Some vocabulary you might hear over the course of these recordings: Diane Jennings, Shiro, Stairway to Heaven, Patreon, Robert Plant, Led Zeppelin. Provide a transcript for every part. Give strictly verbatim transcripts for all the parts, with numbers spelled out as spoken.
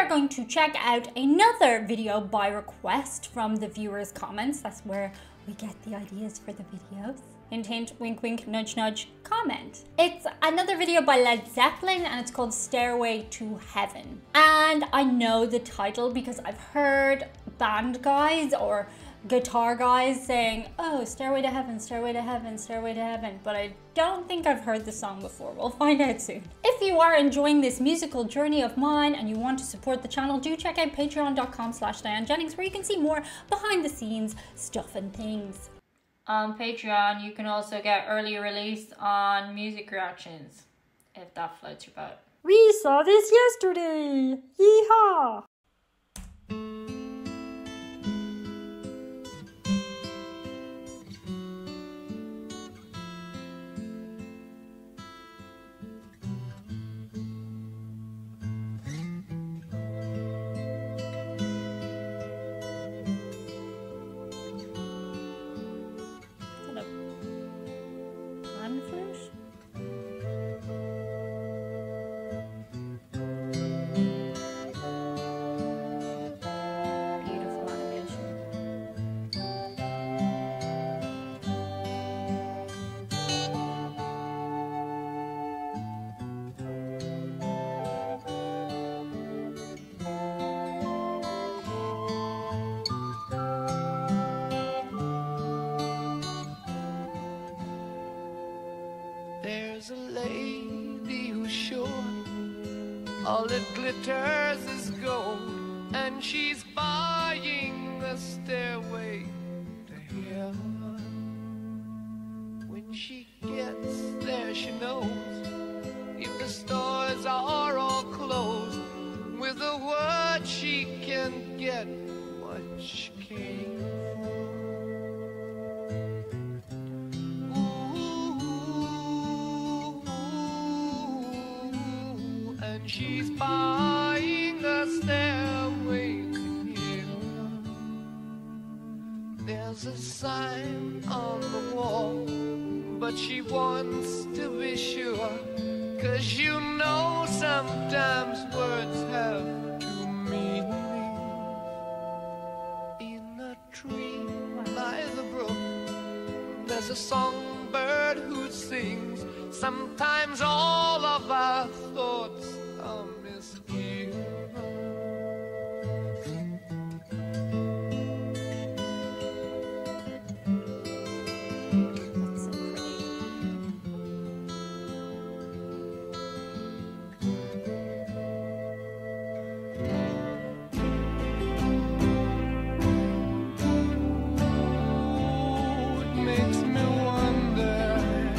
are going to check out another video by request from the viewers' comments. That's where we get the ideas for the videos. Hint, hint, wink, wink, nudge, nudge, comment. It's another video by Led Zeppelin and it's called Stairway to Heaven. And I know the title because I've heard band guys or guitar guys saying, oh, Stairway to Heaven, Stairway to Heaven, Stairway to Heaven. But I don't think I've heard the song before. We'll find out soon. If you are enjoying this musical journey of mine and you want to support the channel, do check out patreon.com slash Diane Jennings where you can see more behind the scenes stuff and things. On Patreon, you can also get early release on music reactions, if that floats your boat. We saw this yesterday! Yeehaw! There's a lady who's sure all that glitters is gold, and she's buying the stairway to heaven. When she gets there, she knows if the stores are all closed, with a word she can get what she came for. She's buying a stairway to heaven. There's a sign on the wall, but she wants to be sure, 'cause you know sometimes words have to mean. In a tree by the brook, there's a songbird who sings. Sometimes all of our thoughts are misgiven. That's so pretty. It makes me wonder.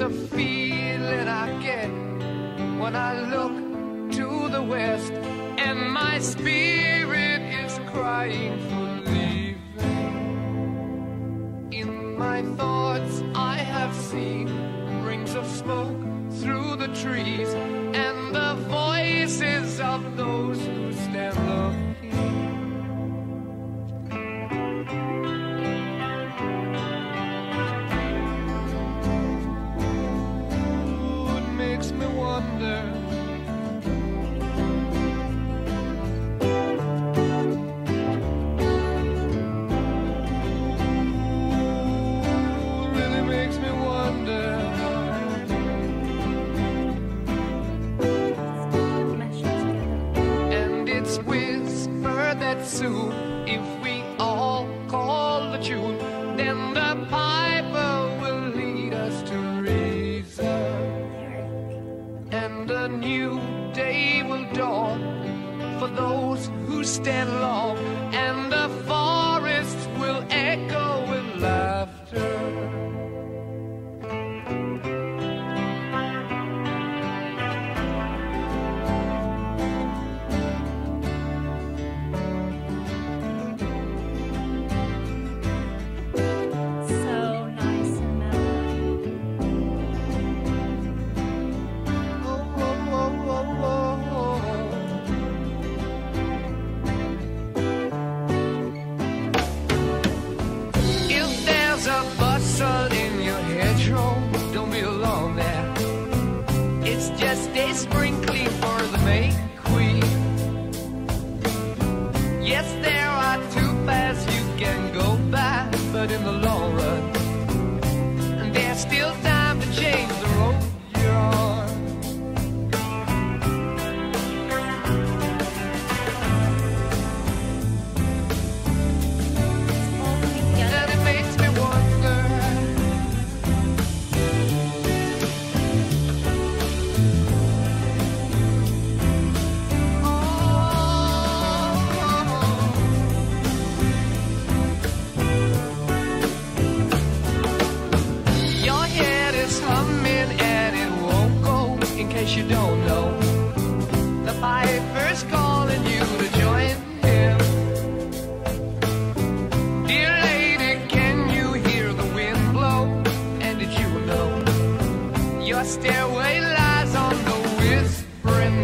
A feeling I get when I look to the west, and my spirit is crying for leaving. In my thoughts I have seen rings of smoke through the trees, and the voices of those who stand looking. Soon, if we all call the tune, then the piper will lead us to reason, and a new day will dawn for those who stand long, and the forest will echo with laughter. Oh, They sprinkling for the May Queen. Yes, there are two paths you can go by, but in the long run, there's still time to change the road you're on. You don't know the piper's calling you to join him. Dear lady, can you hear the wind blow? And did you know your stairway lies on the whispering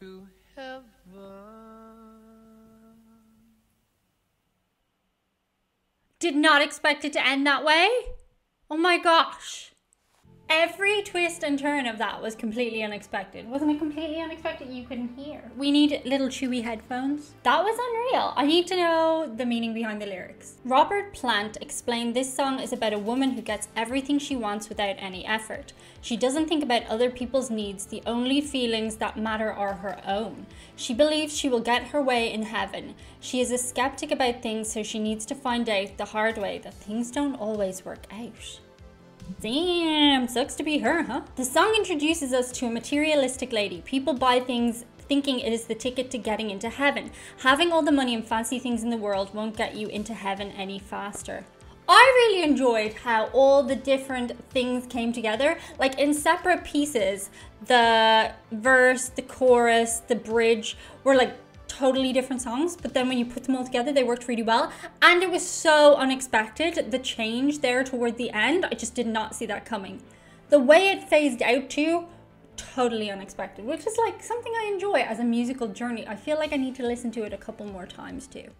to heaven. Did not expect it to end that way. Oh my gosh. Every twist and turn of that was completely unexpected. Wasn't it completely unexpected? You couldn't hear. We need little chewy headphones. That was unreal. I need to know the meaning behind the lyrics. Robert Plant explained this song is about a woman who gets everything she wants without any effort. She doesn't think about other people's needs. The only feelings that matter are her own. She believes she will get her way in heaven. She is a skeptic about things, so she needs to find out the hard way that things don't always work out. Damn, sucks to be her, huh? The song introduces us to a materialistic lady. People buy things thinking it is the ticket to getting into heaven. Having all the money and fancy things in the world won't get you into heaven any faster. I really enjoyed how all the different things came together, like in separate pieces. The verse, the chorus, the bridge were like totally different songs, but then when you put them all together, they worked really well. And it was so unexpected, the change there toward the end. I just did not see that coming. The way it phased out too, totally unexpected, which is like something I enjoy as a musical journey. I feel like I need to listen to it a couple more times too.